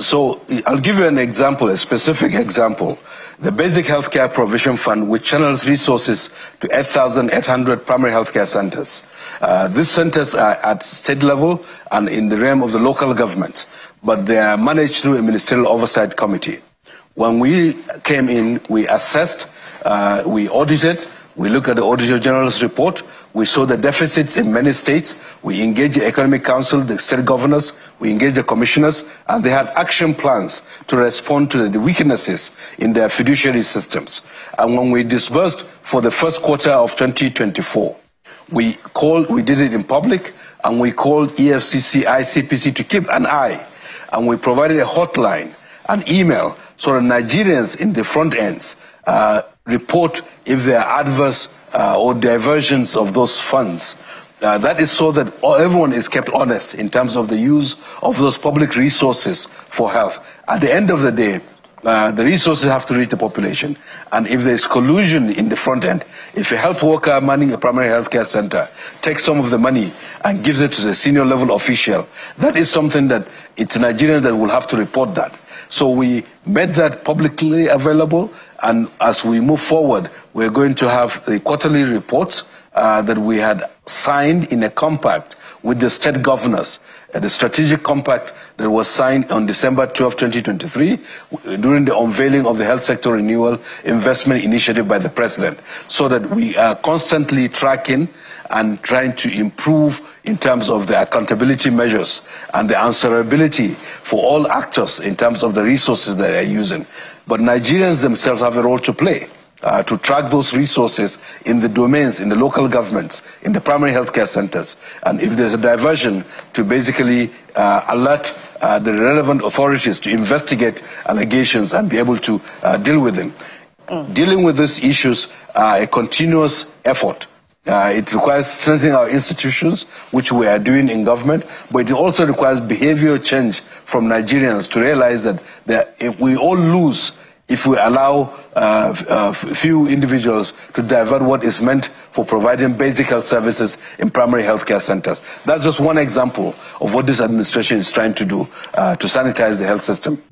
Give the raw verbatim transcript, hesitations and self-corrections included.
So I'll give you an example, a specific example. The Basic Healthcare Provision Fund, which channels resources to eight thousand eight hundred primary healthcare centers. Uh, these centers are at state level and in the realm of the local government, but they are managed through a ministerial oversight committee. When we came in, we assessed, uh, we audited, we looked at the Auditor General's report, we saw the deficits in many states, we engaged the Economic Council, the state governors, we engaged the commissioners, and they had action plans to respond to the weaknesses in their fiduciary systems. And when we disbursed for the first quarter of twenty twenty-four, we called, we did it in public, and we called E F C C, I C P C to keep an eye, and we provided a hotline, an email, so the Nigerians in the front ends uh, report if there are adverse uh, or diversions of those funds. Uh, that is so that everyone is kept honest in terms of the use of those public resources for health. At the end of the day, uh, the resources have to reach the population. And if there is collusion in the front end, if a health worker manning a primary health care center takes some of the money and gives it to the senior level official, that is something that it's Nigerians that will have to report that. So we made that publicly available, and as we move forward, we're going to have the quarterly reports uh, that we had signed in a compact with the state governors, uh, the strategic compact that was signed on December twelfth, twenty twenty-three, during the unveiling of the Health Sector Renewal Investment Initiative by the President, so that we are constantly tracking and trying to improve in terms of the accountability measures and the answerability for all actors in terms of the resources that they are using. But Nigerians themselves have a role to play uh, to track those resources in the domains, in the local governments, in the primary healthcare centers. And if there's a diversion, to basically uh, alert uh, the relevant authorities to investigate allegations and be able to uh, deal with them. Mm. Dealing with these issues are a continuous effort. Uh, it requires strengthening our institutions, which we are doing in government, but it also requires behavioral change from Nigerians to realize that, that if we all lose if we allow uh, uh, few individuals to divert what is meant for providing basic health services in primary health care centers. That's just one example of what this administration is trying to do uh, to sanitize the health system.